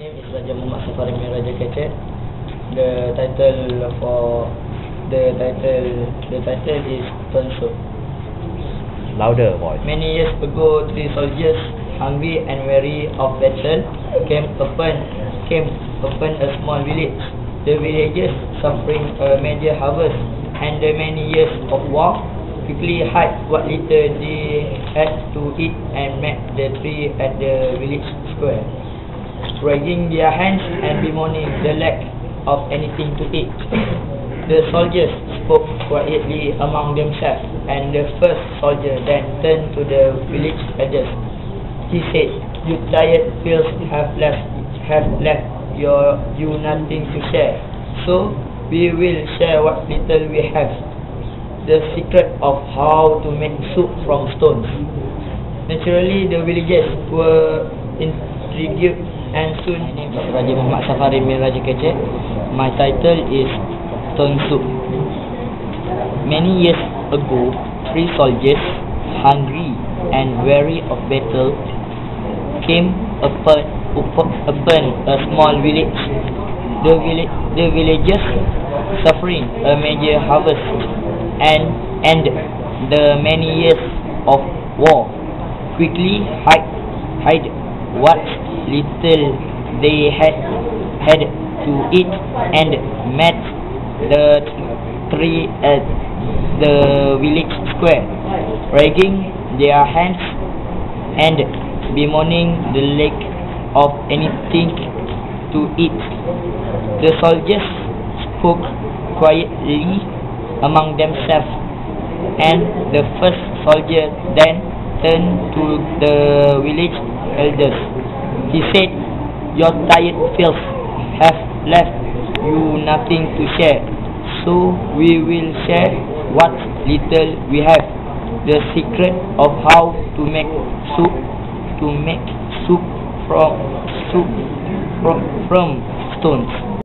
name is Raja Muhammad Safarin bin Raja Kacar. The title is Tonsu. Louder voice. Many years ago, three soldiers, hungry and weary of battle, came upon a small village. The villagers, suffering a major harvest and the many years of war, quickly hide what little they had to eat and met the tree at the village square, dragging their hands and bemoaning the lack of anything to eat. The soldiers spoke quietly among themselves, and the first soldier then turned to the village elders. He said, "You tired fields have left you nothing to share, so we will share what little we have. The secret of how to make soup from stones." Naturally, the villagers were intrigued, and soon. My name is Raja Muhammad Safarin bin Raja Kacar. My title is Tonsu. Many years ago, three soldiers, hungry and weary of battle, came upon a small village. The villagers, suffering a major harvest and the many years of war, quickly hide what little they had to eat and met the tree at the village square, dragging their hands and bemoaning the lack of anything to eat. The soldiers spoke quietly among themselves, and the first soldier then turned to the village elders. He said, "Your tired fields have left you nothing to share, so we will share what little we have. The secret of how to make soup from stones."